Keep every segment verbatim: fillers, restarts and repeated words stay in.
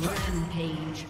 Rampage.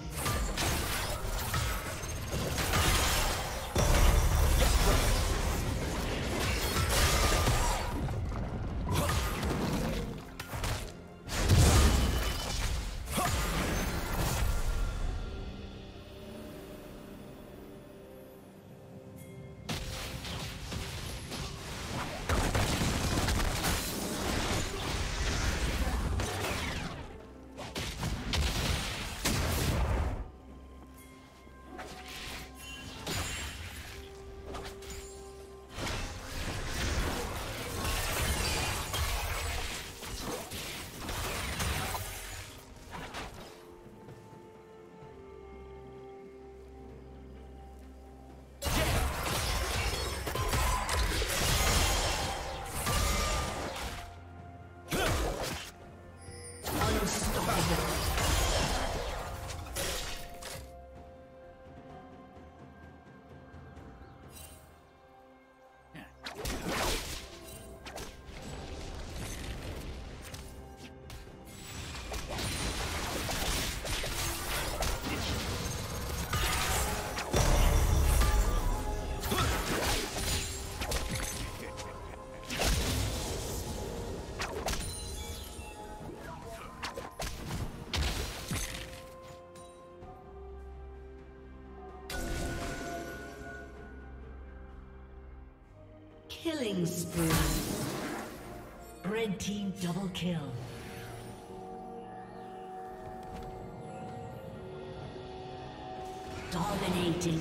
Killing spree. Red team double kill. Dominating.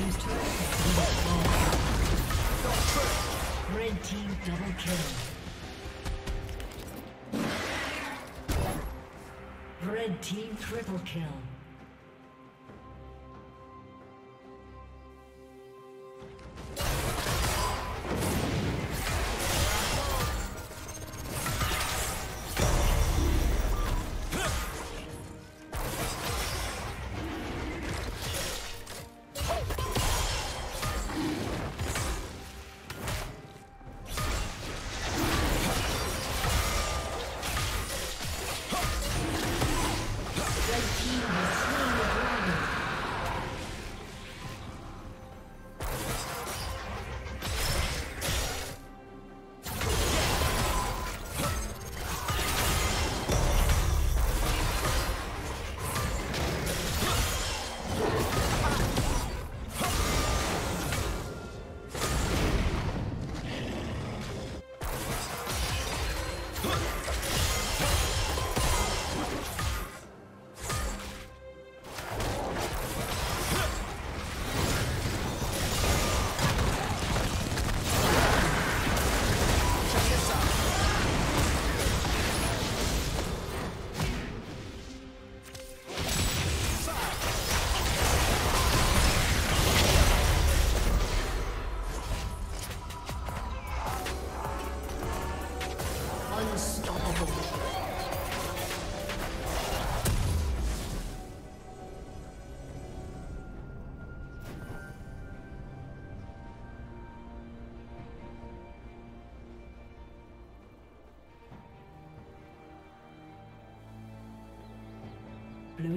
team's turret has been destroyed. Red team double kill. Red team triple kill. Blue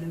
Blue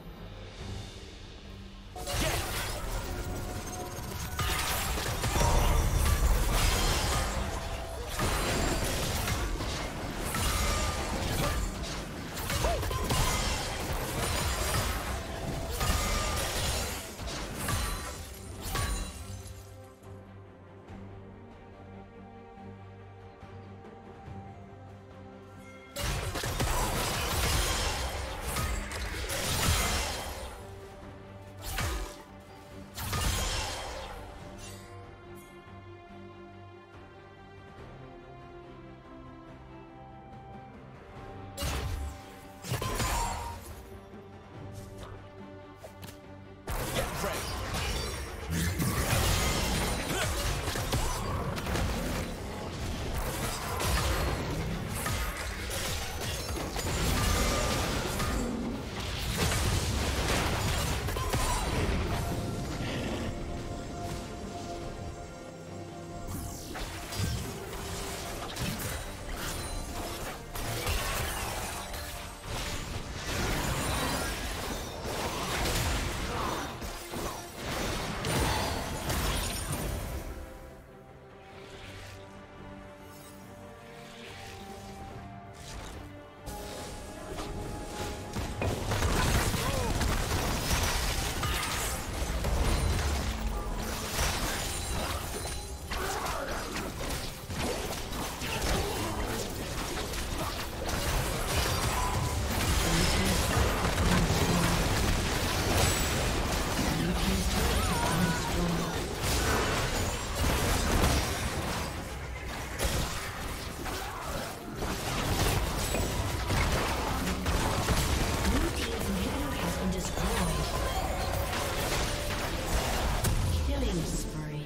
Killing spree.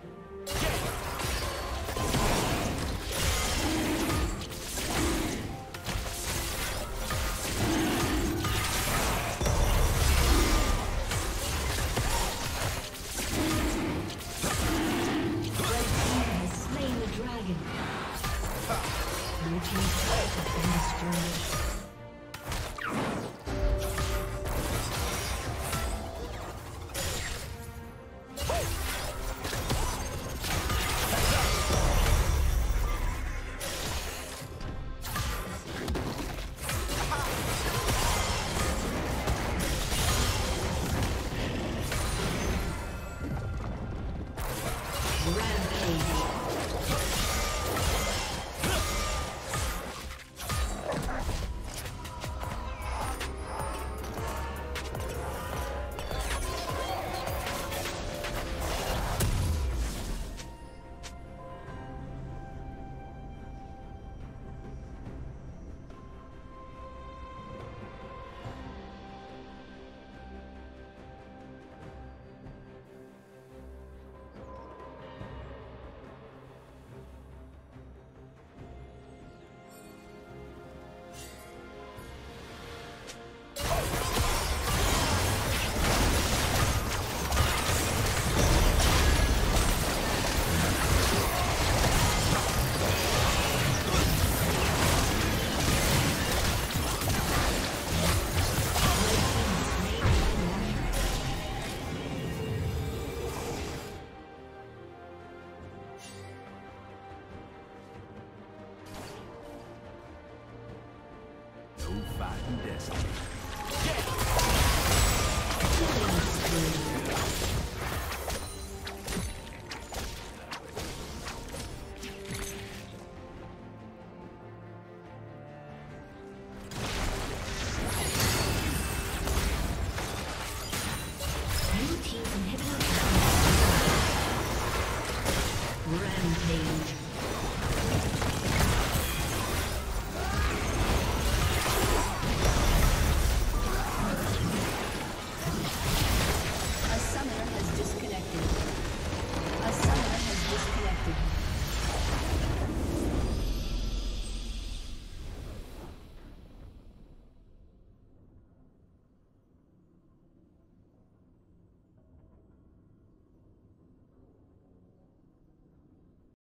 Fighting destiny. Yeah.